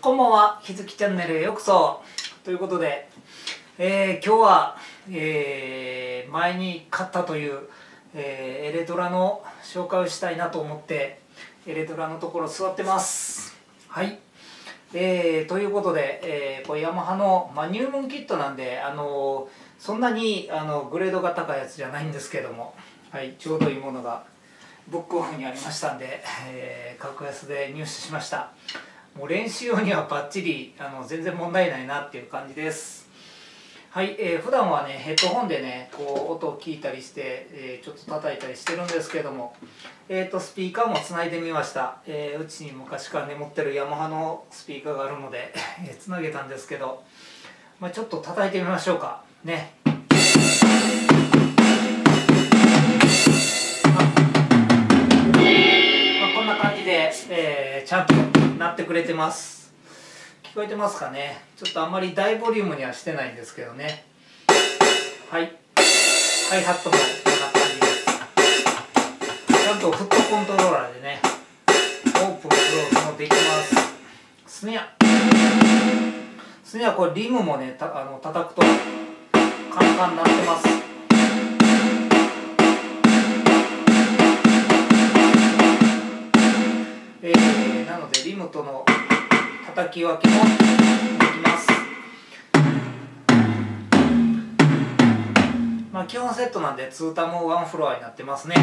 こんばんは、ひづきチャンネルへようこそ。ということで、今日は、前に買ったという、エレトラの紹介をしたいなと思ってエレトラのところ座ってます。はい、ということで、これヤマハの、入門キットなんで、そんなにグレードが高いやつじゃないんですけども、はい、ちょうどいいものがブックオフにありましたんで、格安で入手しました。もう練習用にはバッチリ全然問題ないなっていう感じです。はい、普段はねヘッドホンでねこう音を聞いたりして、ちょっと叩いたりしてるんですけども、スピーカーもつないでみました。うちに昔から眠ってるヤマハのスピーカーがあるのでつなげたんですけど、ちょっと叩いてみましょうかね。こんな感じで、ちゃんと鳴ってくれてます。聞こえてますかね。ちょっとあんまり大ボリュームにはしてないんですけどね。はい、ハイハットもこんな感じです。ちゃんとフットコントローラーでねオープンクローズもできます。スネアこれリムもね叩くとカンカン鳴ってます。なのでリムとの叩き分けもできます。基本セットなんで2タも1フロアになってますね。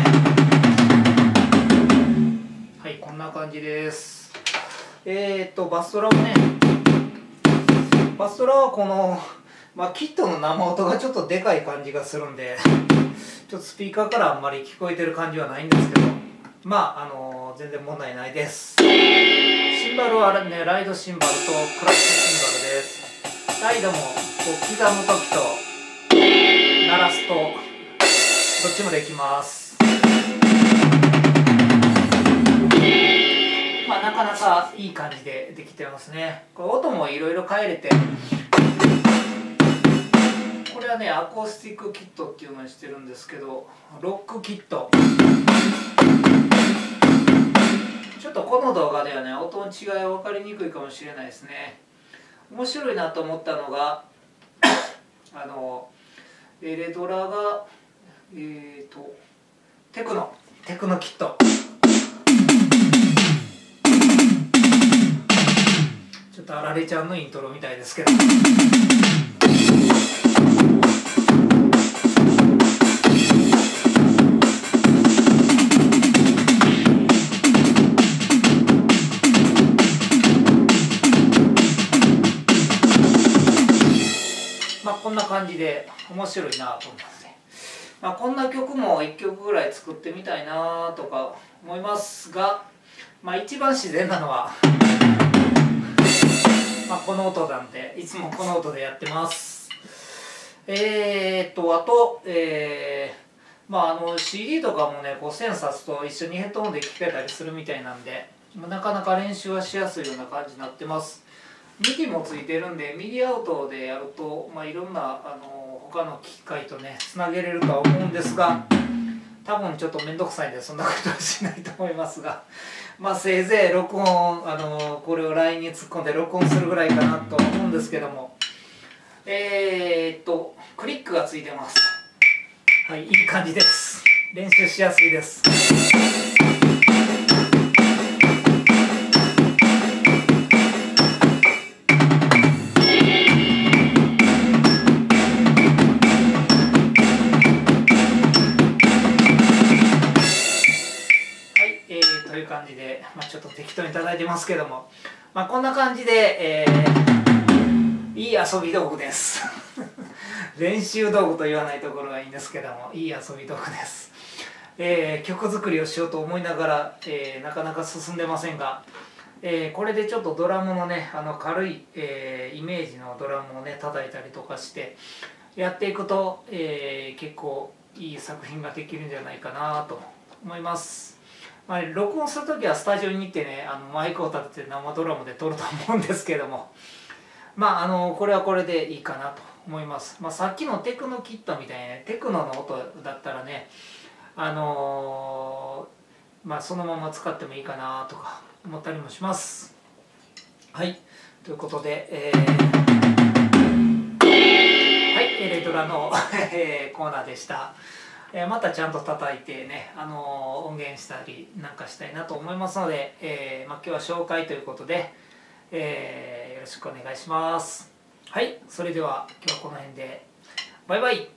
はい、こんな感じです。バストラもね、バストラはこの、キットの生音がちょっとでかい感じがするんでちょっとスピーカーからあんまり聞こえてる感じはないんですけど、全然問題ないです。シンバルはねライドシンバルとクラッシュシンバルです。ライドもこう刻む時と鳴らすとどっちもできます。なかなかいい感じでできてますね。これ音もいろいろ変えれて、これはねアコースティックキットっていうのにしてるんですけど、ロックキット、ちょっとこの動画ではね音の違いは分かりにくいかもしれないですね。面白いなと思ったのがエレドラがテクノキット、ちょっとあられちゃんのイントロみたいですけど、こんな感じで面白いなと思いますね。こんな曲も1曲ぐらい作ってみたいなとか思いますが、一番自然なのは、この音なんで、いつもこの音でやってます。あと、CD とかもね1000冊と一緒にヘッドホンで聴けたりするみたいなんで、なかなか練習はしやすいような感じになってます。ミディもついてるんで、ミディアウトでやると、いろんな他の機械とねつなげれるとは思うんですが、多分ちょっと面倒くさいんでそんなことはしないと思いますが、せいぜい録音これを LINE に突っ込んで録音するぐらいかなと思うんですけども、クリックがついてます。はい、いい感じです。練習しやすいです。という感じで、ちょっと適当に叩いてますけども、こんな感じで、いい遊び道具です練習道具と言わないところがいいんですけども、いい遊び道具です。曲作りをしようと思いながら、なかなか進んでませんが、これでちょっとドラムのね軽い、イメージのドラムをね叩いたりとかしてやっていくと、結構いい作品ができるんじゃないかなと思います。録音するときはスタジオに行ってねマイクを立てて生ドラムで撮ると思うんですけども、これはこれでいいかなと思います。さっきのテクノキットみたいに、テクノの音だったらねそのまま使ってもいいかなとか思ったりもします。はい、ということで、はい、レドラのコーナーでした。またちゃんと叩いてね、音源したりなんかしたいなと思いますので、今日は紹介ということで、よろしくお願いします。はい、それでは今日はこの辺でバイバイ。